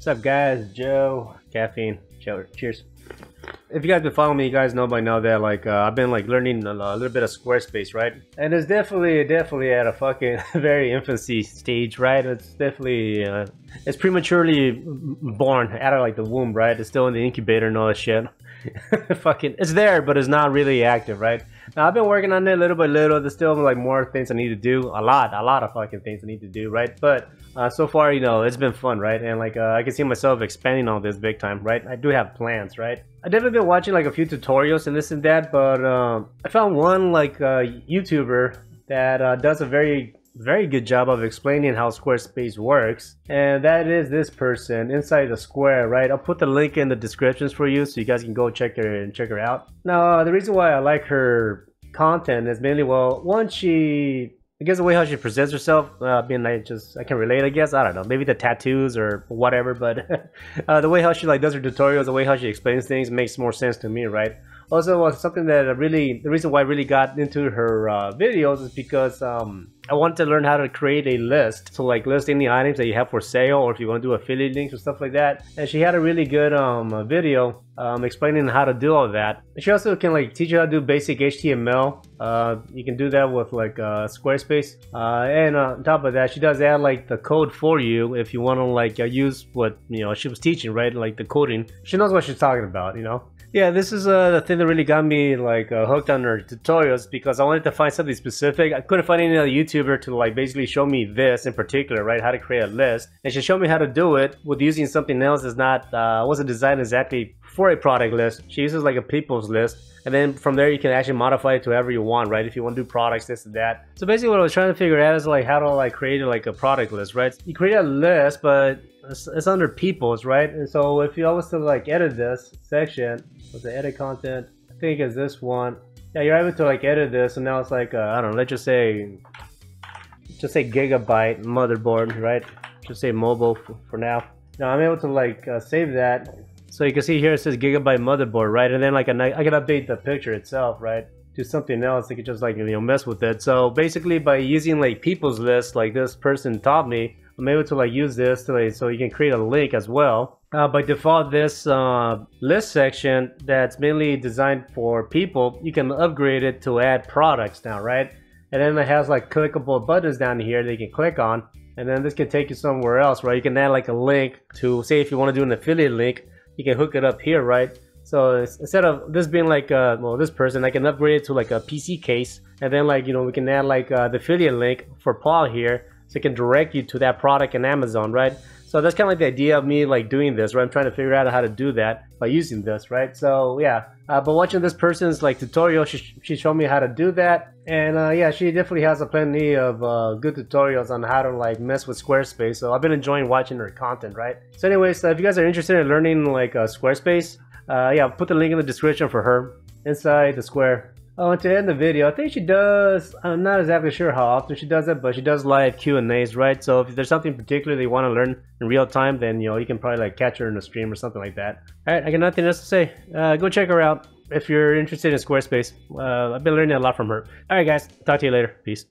What's up guys, Joe, Caffeine, cheers. If you guys been following me, you guys know by now that I've been learning a little bit of Squarespace, right? And it's definitely at a fucking very infancy stage, right? It's definitely, it's prematurely born out of the womb, right? It's still in the incubator and all that shit. Fucking, it's there, but it's not really active, right? Now I've been working on it little by little. There's still more things I need to do. A lot of fucking things I need to do, right? But so far, it's been fun, right? And I can see myself expanding on this big time, right? I do have plans, right? I've definitely been watching a few tutorials and this and that, but I found one YouTuber that does a very good job of explaining how Squarespace works, and that is this person, Inside the Square, right? I'll put the link in the descriptions for you so you guys can go check her out. Now the reason why I like her content is mainly, well, one, the way how she presents herself, I can relate, I don't know, maybe the tattoos or whatever, but the way how she does her tutorials, the way how she explains things makes more sense to me, right? Also, something that the reason why I really got into her videos is because I wanted to learn how to create a list. So list any items that you have for sale, or if you want to do affiliate links or stuff like that. And she had a really good video explaining how to do all that. And she also can teach you how to do basic HTML. You can do that with Squarespace. And on top of that, she does add the code for you if you want to use what she was teaching, right? The coding. She knows what she's talking about, Yeah, this is the thing that really got me hooked on her tutorials, because I wanted to find something specific. I couldn't find any other YouTuber to basically show me this in particular, right? How to create a list, and she showed me how to do it with using something else that's not wasn't designed exactly for a product list. She uses a people's list, and then from there you can actually modify it to whatever you want, right? If you want to do products, this and that. So basically, what I was trying to figure out is how to create a product list, right? You create a list, but it's under people's, right? And so if you always to edit this section with the edit content, I think is this one. Yeah, you're able to edit this, and now it's I don't know, let's just say gigabyte motherboard, right? Just say mobile for now. Now I'm able to save that, so you can see here it says gigabyte motherboard, right? And then I can update the picture itself, right? Do something else. They could just mess with it. So basically, by using people's list, this person taught me, I'm able to use this to, so you can create a link as well. By default, this list section that's mainly designed for people, you can upgrade it to add products now, right? And then it has clickable buttons down here that you can click on, and then this can take you somewhere else, right? You can add a link to, say if you want to do an affiliate link, you can hook it up here, right? So instead of this being this person, I can upgrade it to a PC case, and then we can add the affiliate link for Paul here, so it can direct you to that product in Amazon, right? So that's the idea of me doing this, right? I'm trying to figure out how to do that by using this, right? So yeah, but watching this person's tutorial, she showed me how to do that, and yeah, she definitely has a plenty of good tutorials on how to mess with Squarespace. So I've been enjoying watching her content, right? So anyways, if you guys are interested in learning Squarespace, yeah, I'll put the link in the description for her, Inside the Square. Oh, and to end the video, I think she does, I'm not exactly sure how often she does it, but she does live Q&As, right? So if there's something particular they want to learn in real time, then you can probably catch her in a stream or something like that. Alright, I got nothing else to say. Go check her out if you're interested in Squarespace. I've been learning a lot from her. Alright guys, talk to you later. Peace.